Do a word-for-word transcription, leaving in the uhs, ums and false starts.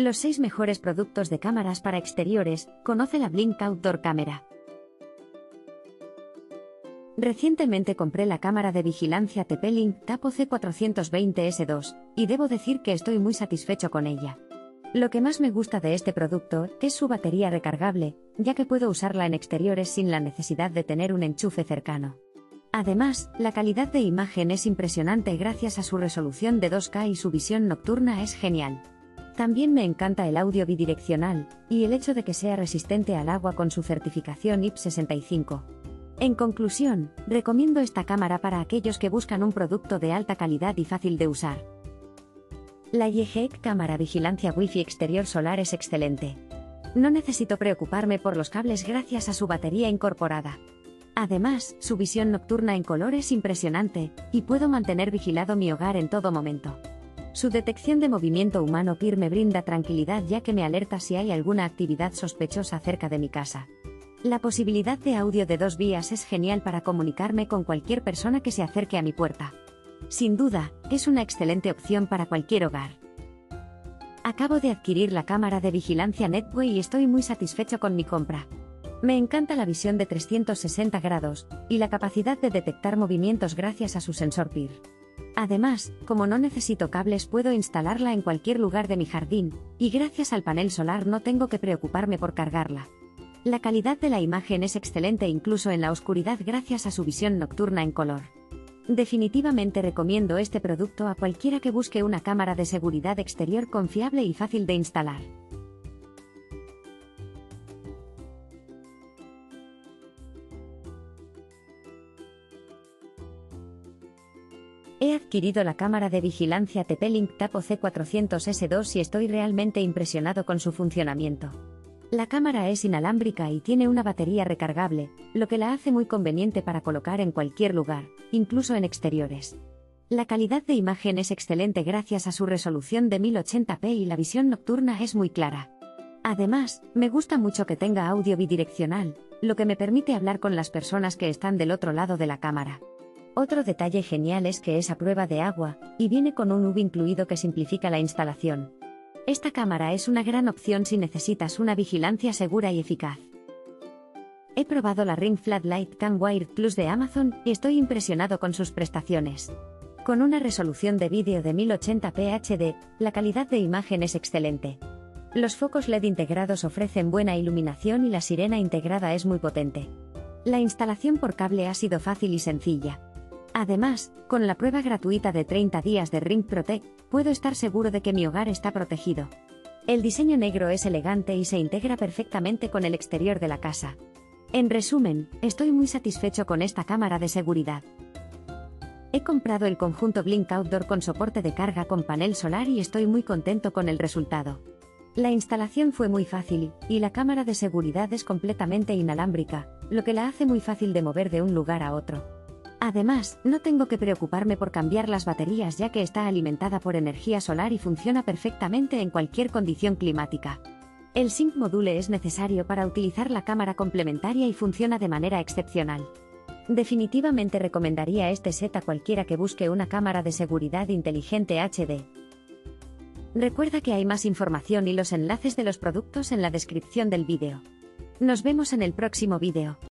Los seis mejores productos de cámaras para exteriores, conoce la Blink Outdoor Camera. Recientemente compré la cámara de vigilancia T P-Link Tapo C cuatrocientos veinte S dos, y debo decir que estoy muy satisfecho con ella. Lo que más me gusta de este producto es su batería recargable, ya que puedo usarla en exteriores sin la necesidad de tener un enchufe cercano. Además, la calidad de imagen es impresionante gracias a su resolución de dos K y su visión nocturna es genial. También me encanta el audio bidireccional, y el hecho de que sea resistente al agua con su certificación I P sesenta y cinco. En conclusión, recomiendo esta cámara para aquellos que buscan un producto de alta calidad y fácil de usar. La ieGeek cámara vigilancia Wi-Fi exterior solar es excelente. No necesito preocuparme por los cables gracias a su batería incorporada. Además, su visión nocturna en color es impresionante, y puedo mantener vigilado mi hogar en todo momento. Su detección de movimiento humano P I R me brinda tranquilidad ya que me alerta si hay alguna actividad sospechosa cerca de mi casa. La posibilidad de audio de dos vías es genial para comunicarme con cualquier persona que se acerque a mi puerta. Sin duda, es una excelente opción para cualquier hogar. Acabo de adquirir la cámara de vigilancia NETVUE y estoy muy satisfecho con mi compra. Me encanta la visión de trescientos sesenta grados, y la capacidad de detectar movimientos gracias a su sensor P I R. Además, como no necesito cables puedo instalarla en cualquier lugar de mi jardín, y gracias al panel solar no tengo que preocuparme por cargarla. La calidad de la imagen es excelente incluso en la oscuridad gracias a su visión nocturna en color. Definitivamente recomiendo este producto a cualquiera que busque una cámara de seguridad exterior confiable y fácil de instalar. He adquirido la cámara de vigilancia T P-Link Tapo C cuatrocientos S dos y estoy realmente impresionado con su funcionamiento. La cámara es inalámbrica y tiene una batería recargable, lo que la hace muy conveniente para colocar en cualquier lugar, incluso en exteriores. La calidad de imagen es excelente gracias a su resolución de mil ochenta p y la visión nocturna es muy clara. Además, me gusta mucho que tenga audio bidireccional, lo que me permite hablar con las personas que están del otro lado de la cámara. Otro detalle genial es que es a prueba de agua, y viene con un U V incluido que simplifica la instalación. Esta cámara es una gran opción si necesitas una vigilancia segura y eficaz. He probado la Ring Floodlight Cam Wired Plus de Amazon, y estoy impresionado con sus prestaciones. Con una resolución de vídeo de mil ochenta p H D, la calidad de imagen es excelente. Los focos L E D integrados ofrecen buena iluminación y la sirena integrada es muy potente. La instalación por cable ha sido fácil y sencilla. Además, con la prueba gratuita de treinta días de Ring Protect, puedo estar seguro de que mi hogar está protegido. El diseño negro es elegante y se integra perfectamente con el exterior de la casa. En resumen, estoy muy satisfecho con esta cámara de seguridad. He comprado el conjunto Blink Outdoor con soporte de carga con panel solar y estoy muy contento con el resultado. La instalación fue muy fácil, y la cámara de seguridad es completamente inalámbrica, lo que la hace muy fácil de mover de un lugar a otro. Además, no tengo que preocuparme por cambiar las baterías ya que está alimentada por energía solar y funciona perfectamente en cualquier condición climática. El Sync Module es necesario para utilizar la cámara complementaria y funciona de manera excepcional. Definitivamente recomendaría este set a cualquiera que busque una cámara de seguridad inteligente H D. Recuerda que hay más información y los enlaces de los productos en la descripción del vídeo. Nos vemos en el próximo vídeo.